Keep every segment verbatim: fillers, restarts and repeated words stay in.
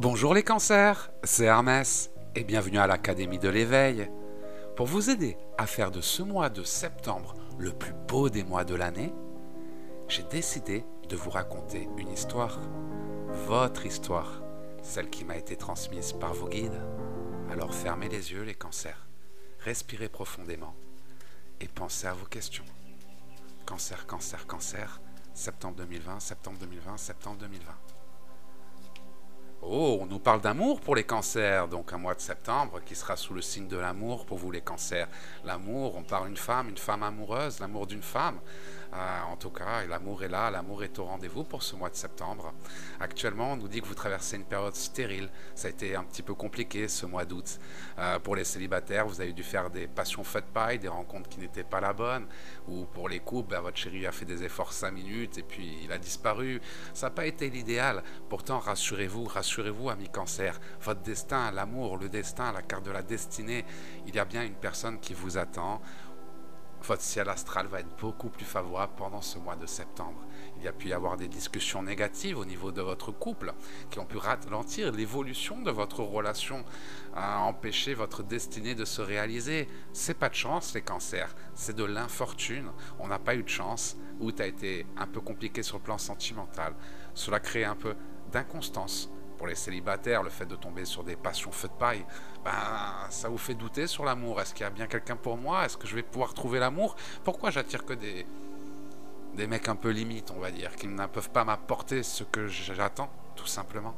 Bonjour les cancers, c'est Hermès et bienvenue à l'Académie de l'éveil. Pour vous aider à faire de ce mois de septembre le plus beau des mois de l'année, j'ai décidé de vous raconter une histoire, votre histoire, celle qui m'a été transmise par vos guides. Alors fermez les yeux les cancers, respirez profondément et pensez à vos questions. Cancer, cancer, cancer, septembre deux mille vingt, septembre deux mille vingt, septembre deux mille vingt. Oh, on nous parle d'amour pour les cancers, donc un mois de septembre qui sera sous le signe de l'amour pour vous les cancers. L'amour, on parle d'une femme, une femme amoureuse, l'amour d'une femme. Euh, en tout cas, l'amour est là, l'amour est au rendez-vous pour ce mois de septembre. Actuellement, on nous dit que vous traversez une période stérile. Ça a été un petit peu compliqué ce mois d'août. Euh, pour les célibataires, vous avez dû faire des passions faites paille, des rencontres qui n'étaient pas la bonne. Ou pour les couples, bah, votre chéri a fait des efforts cinq minutes et puis il a disparu. Ça n'a pas été l'idéal. Pourtant, rassurez-vous, rassurez-vous, amis cancer. Votre destin, l'amour, le destin, la carte de la destinée, il y a bien une personne qui vous attend. Votre ciel astral va être beaucoup plus favorable pendant ce mois de septembre. Il y a pu y avoir des discussions négatives au niveau de votre couple qui ont pu ralentir l'évolution de votre relation, à empêcher votre destinée de se réaliser. C'est pas de chance les cancers, c'est de l'infortune. On n'a pas eu de chance, ou tu as été un peu compliqué sur le plan sentimental. Cela crée un peu d'inconstance. Pour les célibataires, le fait de tomber sur des passions feu de paille, ben, ça vous fait douter sur l'amour. Est-ce qu'il y a bien quelqu'un pour moi? Est-ce que je vais pouvoir trouver l'amour? Pourquoi j'attire que des, des mecs un peu limites, on va dire, qui ne peuvent pas m'apporter ce que j'attends, tout simplement.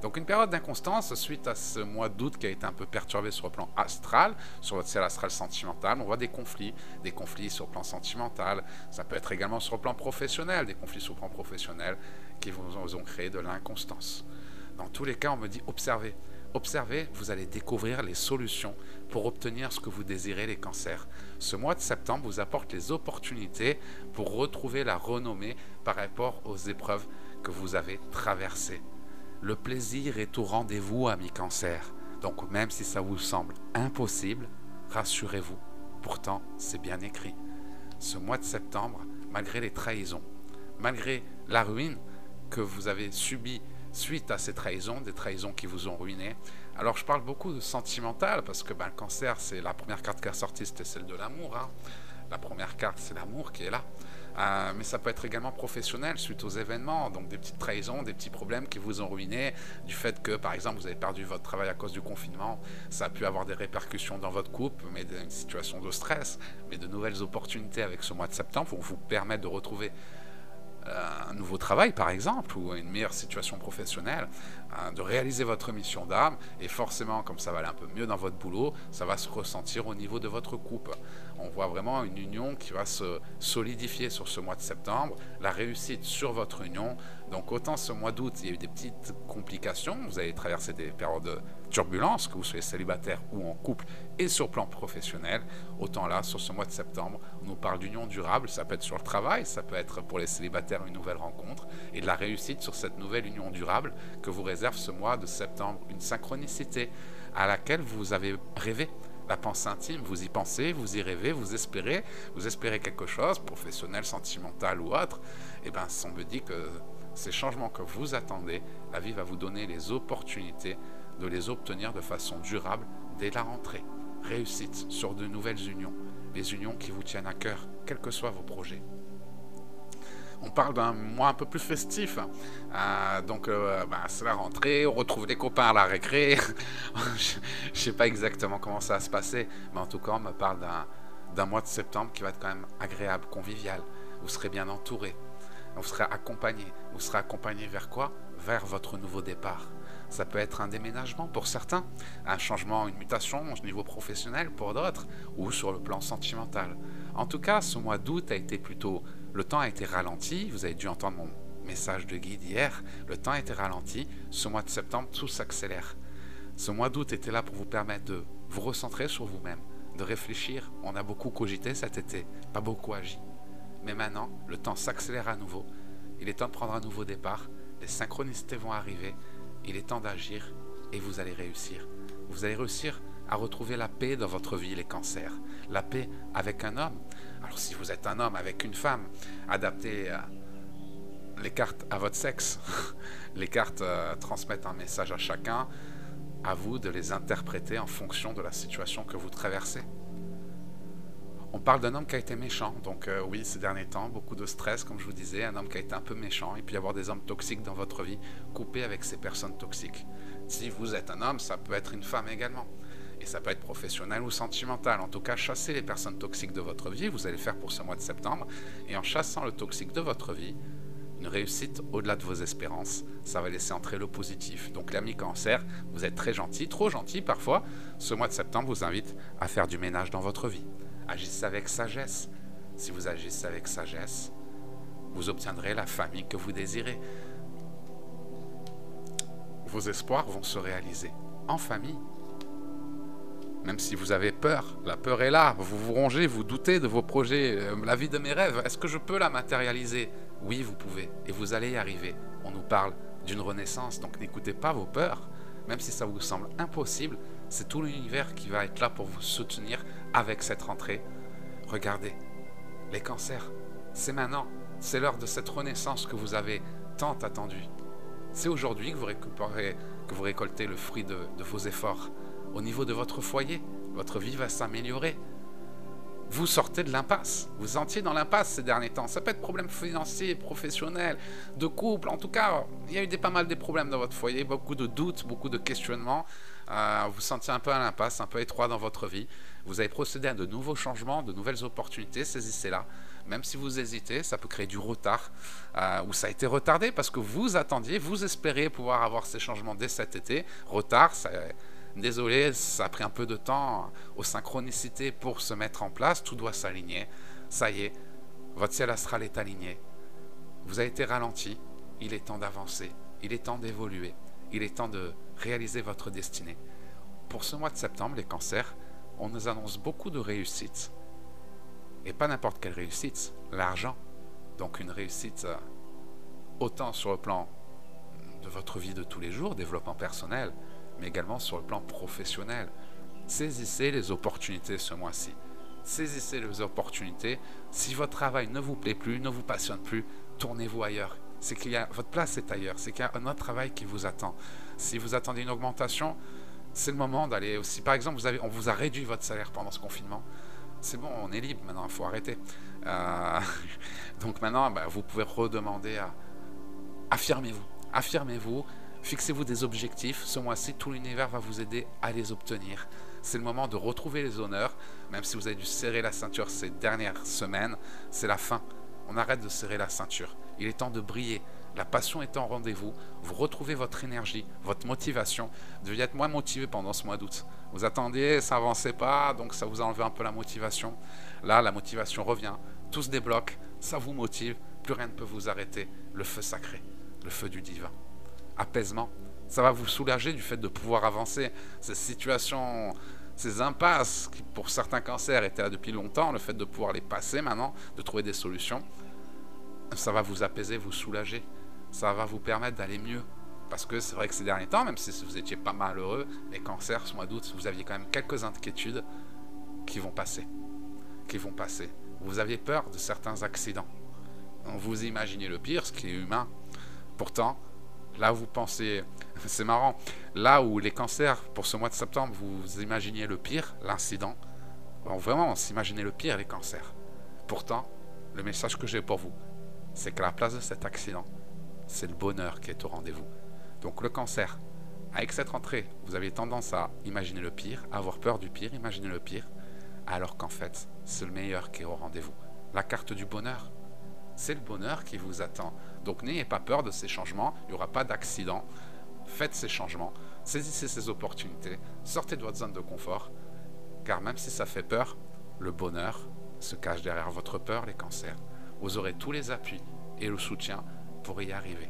Donc une période d'inconstance suite à ce mois d'août qui a été un peu perturbé sur le plan astral, sur votre ciel astral sentimental. On voit des conflits, des conflits sur le plan sentimental. Ça peut être également sur le plan professionnel, des conflits sur le plan professionnel qui vous ont créé de l'inconstance. Dans tous les cas, on me dit observez. Observez, vous allez découvrir les solutions pour obtenir ce que vous désirez les cancers. Ce mois de septembre vous apporte les opportunités pour retrouver la renommée par rapport aux épreuves que vous avez traversées. Le plaisir est au rendez-vous, amis cancers. Donc même si ça vous semble impossible, rassurez-vous, pourtant c'est bien écrit. Ce mois de septembre, malgré les trahisons, malgré la ruine que vous avez subie, suite à ces trahisons, des trahisons qui vous ont ruiné. Alors je parle beaucoup de sentimental, parce que ben, le cancer, c'est la première carte qui est sortie, c'était celle de l'amour. Hein. La première carte, c'est l'amour qui est là. Euh, mais ça peut être également professionnel, suite aux événements, donc des petites trahisons, des petits problèmes qui vous ont ruiné, du fait que, par exemple, vous avez perdu votre travail à cause du confinement. Ça a pu avoir des répercussions dans votre couple, mais une situation de stress, mais de nouvelles opportunités avec ce mois de septembre vont vous permettre de retrouver un nouveau travail par exemple, ou une meilleure situation professionnelle, hein, de réaliser votre mission d'âme, et forcément comme ça va aller un peu mieux dans votre boulot, ça va se ressentir au niveau de votre couple. On voit vraiment une union qui va se solidifier sur ce mois de septembre, la réussite sur votre union. Donc autant ce mois d'août il y a eu des petites complications, vous allez traverser des périodes de turbulence, que vous soyez célibataire ou en couple et sur plan professionnel, autant là sur ce mois de septembre on nous parle d'union durable. Ça peut être sur le travail, ça peut être pour les célibataires une nouvelle rencontre et de la réussite sur cette nouvelle union durable que vous réserve ce mois de septembre, une synchronicité à laquelle vous avez rêvé. La pensée intime, vous y pensez, vous y rêvez, vous espérez, vous espérez quelque chose, professionnel, sentimental ou autre. Et bien, on me dit que ces changements que vous attendez, la vie va vous donner les opportunités de les obtenir de façon durable dès la rentrée. Réussite sur de nouvelles unions, les unions qui vous tiennent à cœur, quels que soient vos projets. On parle d'un mois un peu plus festif, euh, donc euh, bah, c'est la rentrée, on retrouve les copains à la récré, je ne sais pas exactement comment ça va se passer, mais en tout cas on me parle d'un mois de septembre qui va être quand même agréable, convivial, vous serez bien entouré, vous serez accompagné, vous serez accompagné vers quoi? Vers votre nouveau départ. Ça peut être un déménagement pour certains, un changement, une mutation au niveau professionnel pour d'autres, ou sur le plan sentimental. En tout cas, ce mois d'août a été plutôt... Le temps a été ralenti, vous avez dû entendre mon message de guide hier, le temps a été ralenti, ce mois de septembre tout s'accélère. Ce mois d'août était là pour vous permettre de vous recentrer sur vous-même, de réfléchir. On a beaucoup cogité cet été, pas beaucoup agi. Mais maintenant, le temps s'accélère à nouveau, il est temps de prendre un nouveau départ, les synchronicités vont arriver, il est temps d'agir et vous allez réussir. Vous allez réussir à retrouver la paix dans votre vie, les cancers. La paix avec un homme. Alors si vous êtes un homme avec une femme, adaptez euh, les cartes à votre sexe. Les cartes euh, transmettent un message à chacun, à vous de les interpréter en fonction de la situation que vous traversez. On parle d'un homme qui a été méchant, donc euh, oui, ces derniers temps, beaucoup de stress, comme je vous disais, un homme qui a été un peu méchant, et puis avoir des hommes toxiques dans votre vie, coupez avec ces personnes toxiques. Si vous êtes un homme, ça peut être une femme également, et ça peut être professionnel ou sentimental. En tout cas, chassez les personnes toxiques de votre vie, vous allez faire pour ce mois de septembre, et en chassant le toxique de votre vie, une réussite au-delà de vos espérances, ça va laisser entrer le positif. Donc l'ami cancer, vous êtes très gentil, trop gentil parfois, ce mois de septembre vous invite à faire du ménage dans votre vie. Agissez avec sagesse. Si vous agissez avec sagesse, vous obtiendrez la famille que vous désirez. Vos espoirs vont se réaliser en famille. Même si vous avez peur, la peur est là, vous vous rongez, vous doutez de vos projets, euh, la vie de mes rêves, est-ce que je peux la matérialiser? Oui, vous pouvez, et vous allez y arriver. On nous parle d'une renaissance, donc n'écoutez pas vos peurs. Même si ça vous semble impossible, c'est tout l'univers qui va être là pour vous soutenir avec cette rentrée. Regardez, les cancers, c'est maintenant, c'est l'heure de cette renaissance que vous avez tant attendue. C'est aujourd'hui que vous récupérez, que vous récoltez le fruit de, de vos efforts. Au niveau de votre foyer, votre vie va s'améliorer. Vous sortez de l'impasse, vous étiez dans l'impasse ces derniers temps. Ça peut être problème financier, professionnel, de couple. En tout cas, il y a eu des, pas mal des problèmes dans votre foyer, beaucoup de doutes, beaucoup de questionnements. Euh, vous sentiez un peu à l'impasse, un peu étroit dans votre vie. Vous avez procédé à de nouveaux changements, de nouvelles opportunités, saisissez-la. Même si vous hésitez, ça peut créer du retard, euh, ou ça a été retardé parce que vous attendiez, vous espérez pouvoir avoir ces changements dès cet été. Retard, ça... Désolé, ça a pris un peu de temps aux synchronicités pour se mettre en place, tout doit s'aligner. Ça y est, votre ciel astral est aligné. Vous avez été ralenti, il est temps d'avancer, il est temps d'évoluer, il est temps de réaliser votre destinée. Pour ce mois de septembre, les cancers, on nous annonce beaucoup de réussites. Et pas n'importe quelle réussite, l'argent. Donc une réussite euh, autant sur le plan de votre vie de tous les jours, développement personnel, mais également sur le plan professionnel. Saisissez les opportunités ce mois-ci. Saisissez les opportunités. Si votre travail ne vous plaît plus, ne vous passionne plus, tournez-vous ailleurs. C'est qu'il y a, votre place est ailleurs, c'est qu'il y a un autre travail qui vous attend. Si vous attendez une augmentation, c'est le moment d'aller aussi. Par exemple, vous avez, on vous a réduit votre salaire pendant ce confinement. C'est bon, on est libre maintenant, il faut arrêter. Euh, donc maintenant, bah, vous pouvez redemander à... Affirmez-vous, affirmez-vous. Fixez-vous des objectifs, ce mois-ci, tout l'univers va vous aider à les obtenir. C'est le moment de retrouver les honneurs, même si vous avez dû serrer la ceinture ces dernières semaines, c'est la fin. On arrête de serrer la ceinture, il est temps de briller. La passion est en rendez-vous, vous retrouvez votre énergie, votre motivation. Vous devez être moins motivé pendant ce mois d'août. Vous attendiez, ça n'avançait pas, donc ça vous a enlevé un peu la motivation. Là, la motivation revient, tout se débloque, ça vous motive, plus rien ne peut vous arrêter. Le feu sacré, le feu du divin. Apaisement, ça va vous soulager du fait de pouvoir avancer. Ces situations, ces impasses qui pour certains cancers étaient là depuis longtemps, le fait de pouvoir les passer maintenant, de trouver des solutions, ça va vous apaiser, vous soulager, ça va vous permettre d'aller mieux. Parce que c'est vrai que ces derniers temps, même si vous étiez pas malheureux, les cancers, ce mois d'août, vous aviez quand même quelques inquiétudes qui vont passer, qui vont passer. Vous aviez peur de certains accidents, vous imaginez le pire, ce qui est humain, pourtant là où vous pensez, c'est marrant, là où les cancers, pour ce mois de septembre, vous imaginiez le pire, l'incident, bon, vraiment, on s'imaginait le pire, les cancers. Pourtant, le message que j'ai pour vous, c'est qu'à la place de cet accident, c'est le bonheur qui est au rendez-vous. Donc le cancer, avec cette rentrée, vous avez tendance à imaginer le pire, à avoir peur du pire, imaginer le pire, alors qu'en fait, c'est le meilleur qui est au rendez-vous. La carte du bonheur, c'est le bonheur qui vous attend. Donc n'ayez pas peur de ces changements, il n'y aura pas d'accident. Faites ces changements, saisissez ces opportunités, sortez de votre zone de confort, car même si ça fait peur, le bonheur se cache derrière votre peur, les cancers. Vous aurez tous les appuis et le soutien pour y arriver.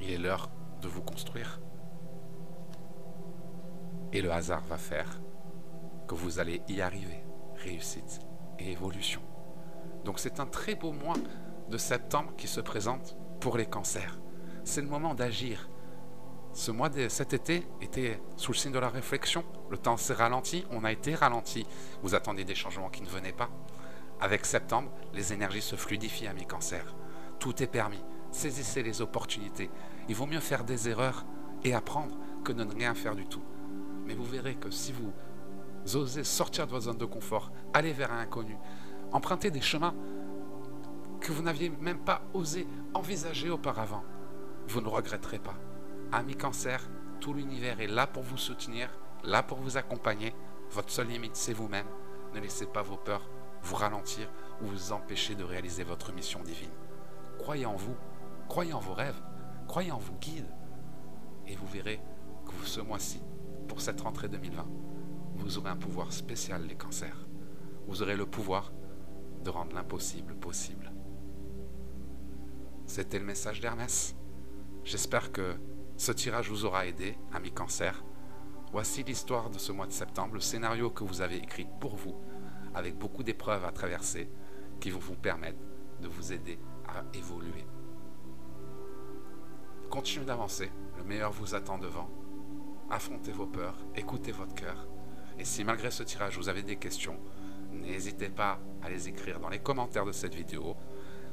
Il est l'heure de vous construire. Et le hasard va faire que vous allez y arriver. Réussite et évolution. Donc c'est un très beau mois de septembre qui se présente pour les cancers. C'est le moment d'agir. Ce mois, de, cet été, était sous le signe de la réflexion. Le temps s'est ralenti, on a été ralenti. Vous attendiez des changements qui ne venaient pas. Avec septembre, les énergies se fluidifient, amis cancers. Tout est permis. Saisissez les opportunités. Il vaut mieux faire des erreurs et apprendre que de ne rien faire du tout. Mais vous verrez que si vous osez sortir de votre zone de confort, aller vers un inconnu, emprunter des chemins que vous n'aviez même pas osé envisager auparavant, vous ne regretterez pas. Ami Cancer, tout l'univers est là pour vous soutenir, là pour vous accompagner. Votre seule limite, c'est vous-même. Ne laissez pas vos peurs vous ralentir ou vous empêcher de réaliser votre mission divine. Croyez en vous, croyez en vos rêves, croyez en vos guides. Et vous verrez que ce mois-ci, pour cette rentrée deux mille vingt, vous aurez un pouvoir spécial, les cancers. Vous aurez le pouvoir de rendre l'impossible possible. C'était le message d'Hermès. J'espère que ce tirage vous aura aidé, amis cancers. Voici l'histoire de ce mois de septembre, le scénario que vous avez écrit pour vous, avec beaucoup d'épreuves à traverser qui vont vous permettre de vous aider à évoluer. Continuez d'avancer, le meilleur vous attend devant. Affrontez vos peurs, écoutez votre cœur. Et si malgré ce tirage vous avez des questions, n'hésitez pas à les écrire dans les commentaires de cette vidéo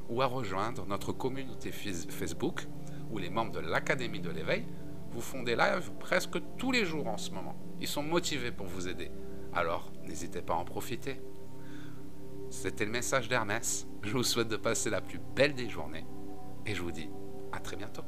ou à rejoindre notre communauté Facebook où les membres de l'Académie de l'Éveil vous font des lives presque tous les jours en ce moment. Ils sont motivés pour vous aider. Alors, n'hésitez pas à en profiter. C'était le message d'Hermès. Je vous souhaite de passer la plus belle des journées et je vous dis à très bientôt.